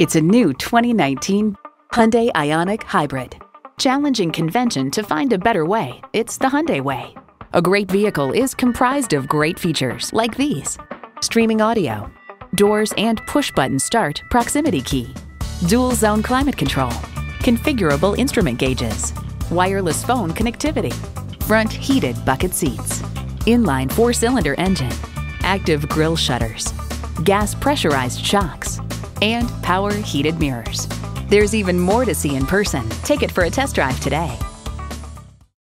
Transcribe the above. It's a new 2019 Hyundai Ioniq Hybrid. Challenging convention to find a better way, it's the Hyundai way. A great vehicle is comprised of great features like these: streaming audio, doors and push-button start proximity key, dual zone climate control, configurable instrument gauges, wireless phone connectivity, front heated bucket seats, inline four-cylinder engine, active grille shutters, gas pressurized shocks, and power heated mirrors. There's even more to see in person. Take it for a test drive today.